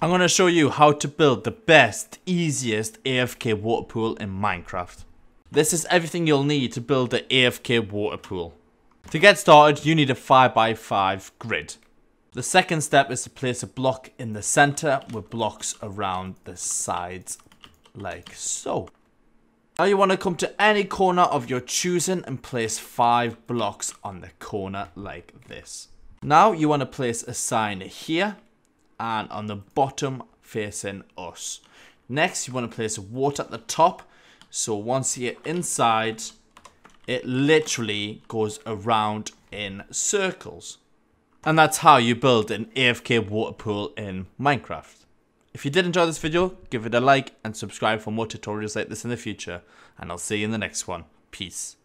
I'm going to show you how to build the best, easiest AFK water pool in Minecraft. This is everything you'll need to build the AFK water pool. To get started, you need a 5x5 grid. The second step is to place a block in the center with blocks around the sides like so. Now you want to come to any corner of your choosing and place 5 blocks on the corner like this. Now you want to place a sign here and on the bottom facing us. Next you want to place water at the top, so once you're inside it literally goes around in circles. And that's how you build an AFK water pool in Minecraft. If you did enjoy this video, give it a like and subscribe for more tutorials like this in the future. And I'll see you in the next one. Peace.